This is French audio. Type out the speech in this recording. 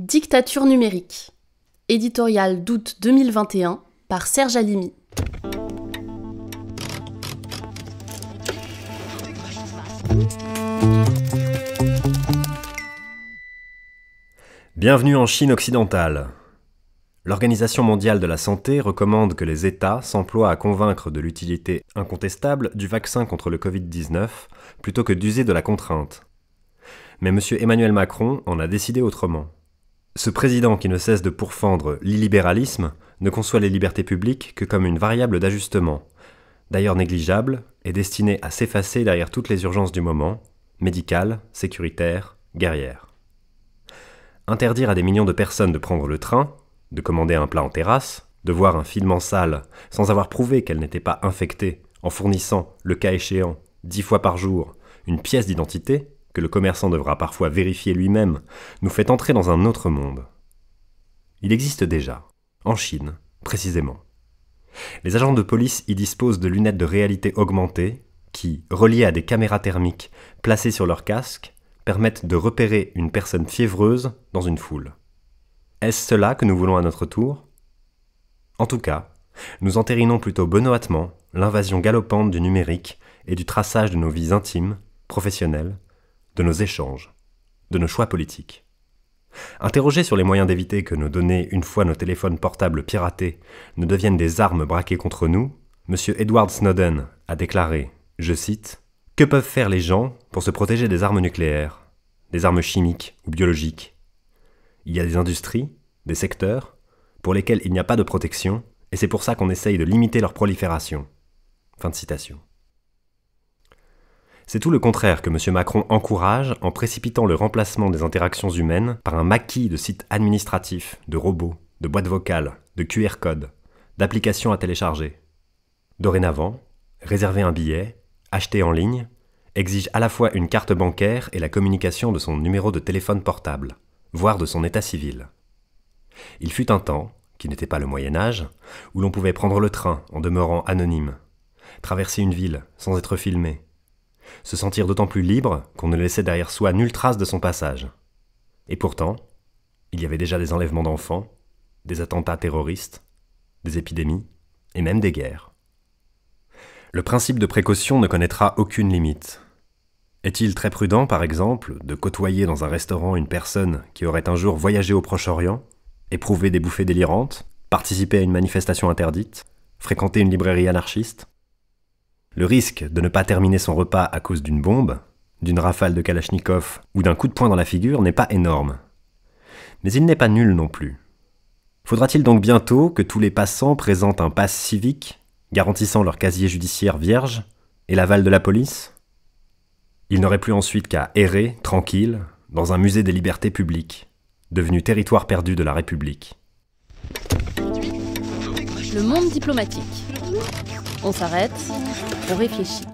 Dictature numérique. Éditorial d'août 2021 par Serge Halimi. Bienvenue en Chine occidentale. L'Organisation mondiale de la santé recommande que les États s'emploient à convaincre de l'utilité incontestable du vaccin contre le Covid-19 plutôt que d'user de la contrainte. Mais M. Emmanuel Macron en a décidé autrement. Ce président qui ne cesse de pourfendre l'illibéralisme ne conçoit les libertés publiques que comme une variable d'ajustement, d'ailleurs négligeable et destinée à s'effacer derrière toutes les urgences du moment, médicales, sécuritaires, guerrières. Interdire à des millions de personnes de prendre le train, de commander un plat en terrasse, de voir un film en salle sans avoir prouvé qu'elles n'étaient pas infectées en fournissant, le cas échéant, 10 fois par jour, une pièce d'identité, que le commerçant devra parfois vérifier lui-même, nous fait entrer dans un autre monde. Il existe déjà, en Chine, précisément. Les agents de police y disposent de lunettes de réalité augmentée qui, reliées à des caméras thermiques placées sur leur casque, permettent de repérer une personne fiévreuse dans une foule. Est-ce cela que nous voulons à notre tour? En tout cas, nous entérinons plutôt benoîtement l'invasion galopante du numérique et du traçage de nos vies intimes, professionnelles, de nos échanges, de nos choix politiques. Interrogés sur les moyens d'éviter que nos données, une fois nos téléphones portables piratés, ne deviennent des armes braquées contre nous, M. Edward Snowden a déclaré, je cite, « Que peuvent faire les gens pour se protéger des armes nucléaires, des armes chimiques ou biologiques? Il y a des industries, des secteurs, pour lesquels il n'y a pas de protection, et c'est pour ça qu'on essaye de limiter leur prolifération. » Fin de citation. C'est tout le contraire que M. Macron encourage en précipitant le remplacement des interactions humaines par un maquis de sites administratifs, de robots, de boîtes vocales, de QR codes, d'applications à télécharger. Dorénavant, réserver un billet, acheter en ligne, exige à la fois une carte bancaire et la communication de son numéro de téléphone portable, voire de son état civil. Il fut un temps, qui n'était pas le Moyen-Âge, où l'on pouvait prendre le train en demeurant anonyme, traverser une ville sans être filmé, se sentir d'autant plus libre qu'on ne laissait derrière soi nulle trace de son passage. Et pourtant, il y avait déjà des enlèvements d'enfants, des attentats terroristes, des épidémies et même des guerres. Le principe de précaution ne connaîtra aucune limite. Est-il très prudent, par exemple, de côtoyer dans un restaurant une personne qui aurait un jour voyagé au Proche-Orient, éprouvé des bouffées délirantes, participé à une manifestation interdite, fréquenté une librairie anarchiste? Le risque de ne pas terminer son repas à cause d'une bombe, d'une rafale de Kalachnikov ou d'un coup de poing dans la figure n'est pas énorme. Mais il n'est pas nul non plus. Faudra-t-il donc bientôt que tous les passants présentent un pass civique, garantissant leur casier judiciaire vierge et l'aval de la police? Ils n'auraient plus ensuite qu'à errer, tranquille, dans un musée des libertés publiques, devenu territoire perdu de la République. Le Monde diplomatique. On s'arrête, on réfléchit.